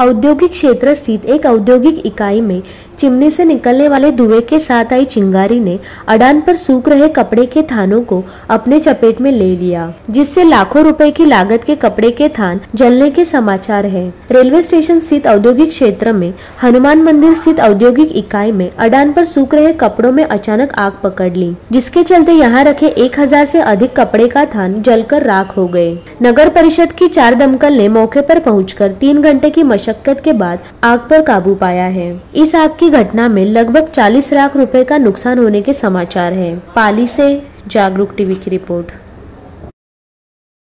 औद्योगिक क्षेत्र स्थित एक औद्योगिक इकाई में चिमनी से निकलने वाले धुएं के साथ आई चिंगारी ने अडान पर सूख रहे कपड़े के थानों को अपने चपेट में ले लिया, जिससे लाखों रुपए की लागत के कपड़े के थान जलने के समाचार हैं। रेलवे स्टेशन स्थित औद्योगिक क्षेत्र में हनुमान मंदिर स्थित औद्योगिक इकाई में अडान पर सूख रहे कपड़ों में अचानक आग पकड़ ली, जिसके चलते यहाँ रखे 1000 से अधिक कपड़े का थान जलकर राख हो गए। नगर परिषद की 4 दमकल ने मौके पर पहुंचकर 3 घंटे की मशक्कत के बाद आग पर काबू पाया है। इस आग की घटना में लगभग 40 लाख रुपए का नुकसान होने के समाचार हैं। पाली से जागरूक टीवी की रिपोर्ट।